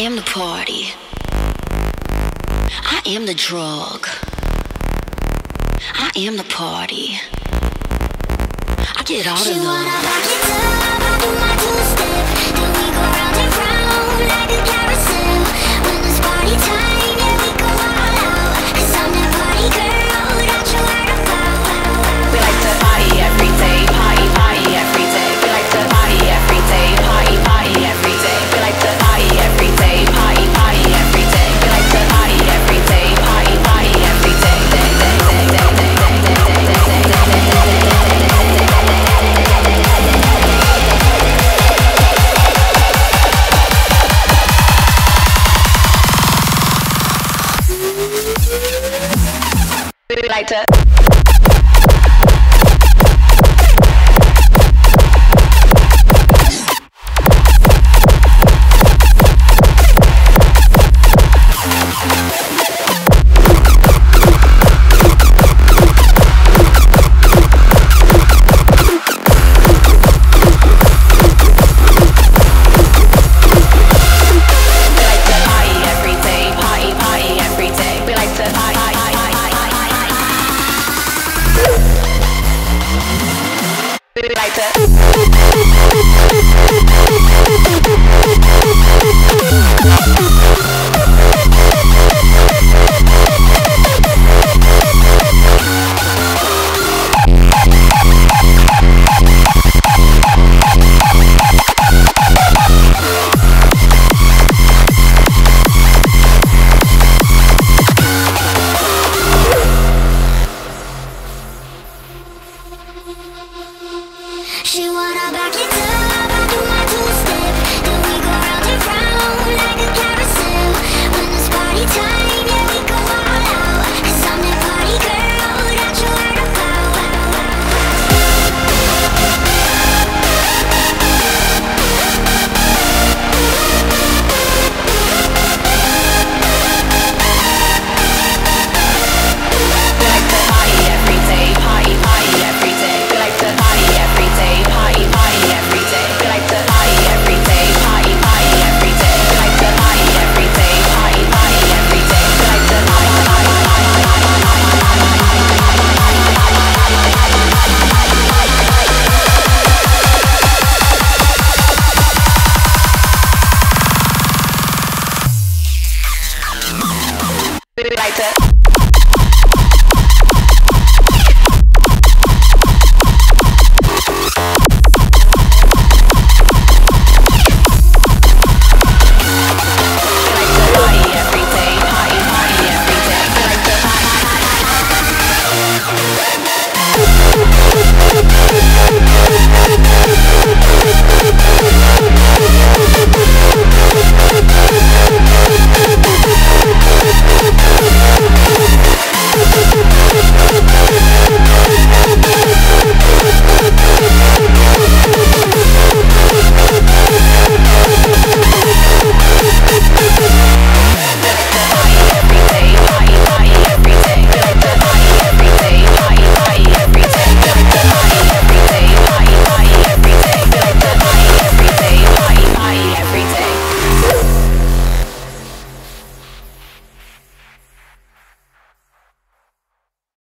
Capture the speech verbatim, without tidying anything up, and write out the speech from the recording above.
am the party. I am the drug. I am the party. I get all the love. Like to